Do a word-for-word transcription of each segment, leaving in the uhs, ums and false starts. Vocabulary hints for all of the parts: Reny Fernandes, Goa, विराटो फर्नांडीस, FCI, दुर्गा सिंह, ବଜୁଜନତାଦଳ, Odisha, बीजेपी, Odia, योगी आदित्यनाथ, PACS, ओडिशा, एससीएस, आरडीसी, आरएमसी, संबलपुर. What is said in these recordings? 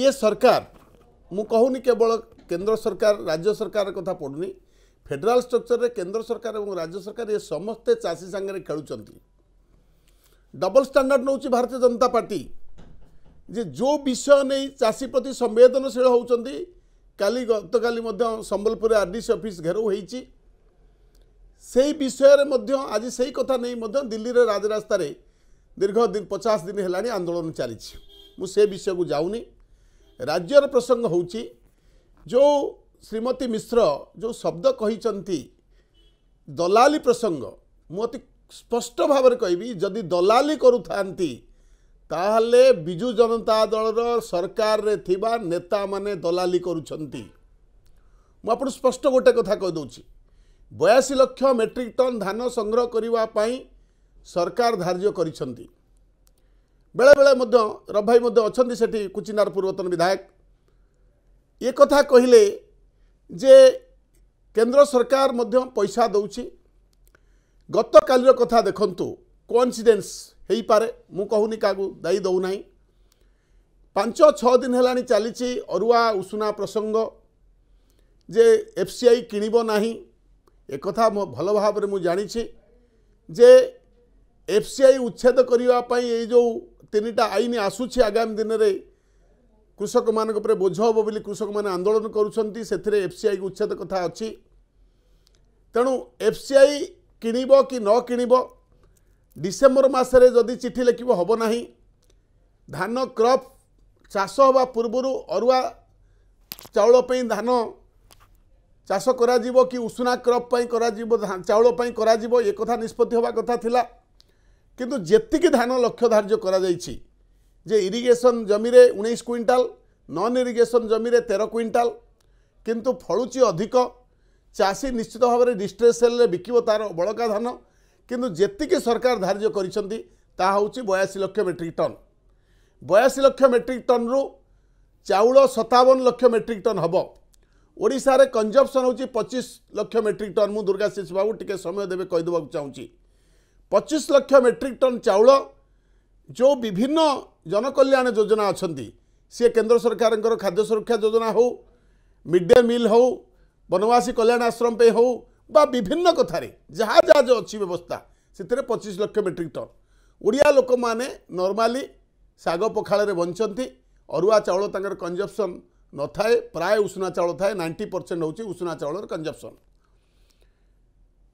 ये सरकार मु कहूनी केवल केंद्र सरकार राज्य सरकार कथा पड़ुनी फेडराल स्ट्रक्चर रे केंद्र सरकार और राज्य सरकार ये समस्ते चाषी सांगे खेलुंट डबल स्टैंडर्ड नौ भारतीय जनता पार्टी जे जो विषय नहीं चाषी प्रति संवेदनशील होती काली गत काली संबलपुर आरडीसी ऑफिस घेराव होईची सेही विषय रे मध्य आज सेही कथा नहीं मध्य दिल्ली रे राजरास्ता रे दीर्घ दिन पचास दिन हेलानी आंदोलन चली मु से विषय को जाऊनी राज्यर प्रसंग होउची जो श्रीमती मिश्र जो शब्द कही दलाली प्रसंग मुझे स्पष्ट भाव में कहबी जदि दलाली करूँ बिजु जनता दल सरकार रे थिबा नेता माने दलाली करूछंती मु स्पष्ट गोटे कथा कह दउची बयासी लक्ष मेट्रिक टन धान संग्रह करिवा पई सरकार धार्य करिसंती बेले बेले मध्य रभाई मध्य अच्छी सेठी कुचिनार पूर्वतन विधायक ये कथा कहले जे केंद्र सरकार मध्य पैसा दउची गत कालिर कथा देखंतु कोइन्सिडेंस हेई पारे मु कहूनी कागु दाई दउ नाही पांच छह दिन हेलानी चलीची अरुआ उसुना प्रसंग जे एफसीआई किनिबो नाही एक कथा भल भाव में मुझे जानी जे एफसीआई उच्छेद करने ये जो तीन टा आईन आसूची आगामी दिन में कृषक मान बोझ हम बोली कृषक मैंने आंदोलन करुँच से एफसीआई उच्छेद कथा अच्छी तेणु एफसीआई किनिबो कि न किनिबो डिसेम्बर मसरे जदि चिठी लिखिबो हबो नाही धान क्रॉप चाष होबा पूर्वरु अरुआ चाउल पे धान चाष करा जीवो कि उसुना क्रॉप पई करा जीवो चाउल पई करा जीवो ये कथा निष्पत्ति होबा कथा थिला किंतु जेतिकी धान लक्ष्य धार्य करा जाईछि जे इरिगेशन जमी रे उन्नीस क्विंटाल नॉन इरिगेशन जमी रे तेरह क्विंटाल किंतु फळुची अधिक चाषी निश्चित भाव में डिस्ट्रेस सेल रे बिकिबो तार बळका धान किंतु जेतिकी सरकार धार्य करिसंती ता होउछि बयासी लक्ष मेट्रिक टन बयासी लक्ष मेट्रिक टन रु चाउल सत्तावन लक्ष मेट्रिक टन हबो ओडिशा रे कंजम्पशन होउछि पच्चीस लक्ष मेट्रिक टन मु दुर्गा सिंह बाबू टिके समय देबे कहि देबाक चाहूँगी पच्चीस लक्ष मेट्रिक टन चाउल जो विभिन्न जनकल्याण योजना अच्छी सी केंद्र सरकार खाद्य सुरक्षा योजना हो मिड डे मिल हो बनवासी कल्याण आश्रम पे हो बा विभिन्न कथार जहाँ जहाँ जो अच्छी व्यवस्था से पच्चीस लक्ष मेट्रिक टन ओडिया लोक मैंने नॉर्मली साग पखाड़े बंचती अरुआ चाउल तंकर कंजम्पशन न थाए प्राय उसुना चाउल थाए नाइंटी परसेंट होची उसुना चाउल कंजम्पशन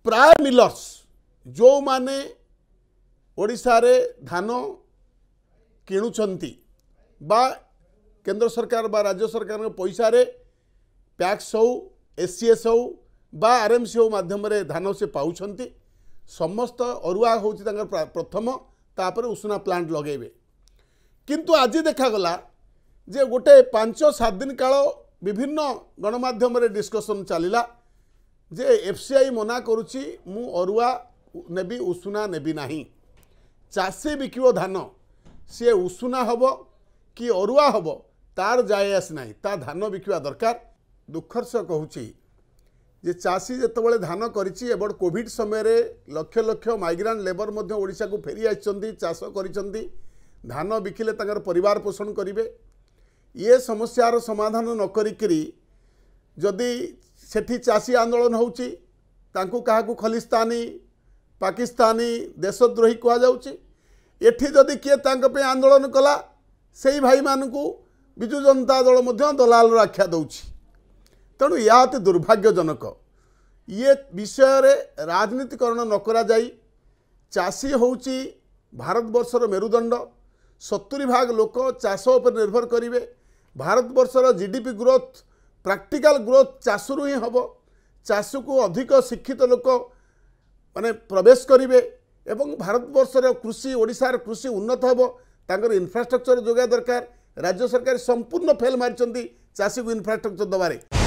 प्राय मिलर्स जो माने ओडिशा रे धान किणुचंती बा केंद्र सरकार बा राज्य सरकार पैसा रे पैक्स हो एससीएस हो बा आरएमसी हो माध्यम रे धान से पाउछंती समस्त अरुआ होची तांकर प्रथम तापर उसुना प्लांट लगेबे किंतु आज देखा गला जे गोटे पांच सात दिन काल विभिन्न गणमाध्यम रे डिस्कशन चलिला जे एफसीआई मना करुची मु अरुआ नेबी उसुना नेबी नाही चाषी बिकिबो धान सी उसुना हबो कि अरुआ हबो तार जायस नाही ता धान बिकिबा दरकार दुखर से कहूची जे चाषी जतबेले धान करिची एबड कोविड समय रे लक्ष लक्ष माइग्रेंट लेबर मध्ये ओडिसा को फेरी आइचंती चाष करिचंती धान बिकिले तांकर परिवार पोषण करिवे ये समस्यार समाधान न करी जदि सेठी चाषी आंदोलन होउची तांकु काहाकु खलिस्तानी पाकिस्तानी देशद्रोही कह जाउची एठी जदि किए तांक पे आंदोलन कला सेही भाई मानकु बिजु जनता दल मध्य दलाल आख्या दउची तेणु या अति दुर्भाग्यजनक ये विषय रे राजनीतिकरण न करा जाई चाषी होउची भारतवर्षर मेरुदंड सत्तरी भाग लोक चाष उपर निर्भर करिवे भारतवर्षर जीडीपी ग्रोथ प्रैक्टिकल ग्रोथ चाषु ही हम चाषु को अधिक शिक्षित लोक माने प्रवेश करिवे एवं भारतवर्षर कृषि ओडिशार कृषि उन्नत हम तांकर इन्फ्रास्ट्रक्चर जोगा दरकार राज्य सरकार संपूर्ण फेल मारिचंती चाषी को इन्फ्रास्ट्रक्चर दबारे।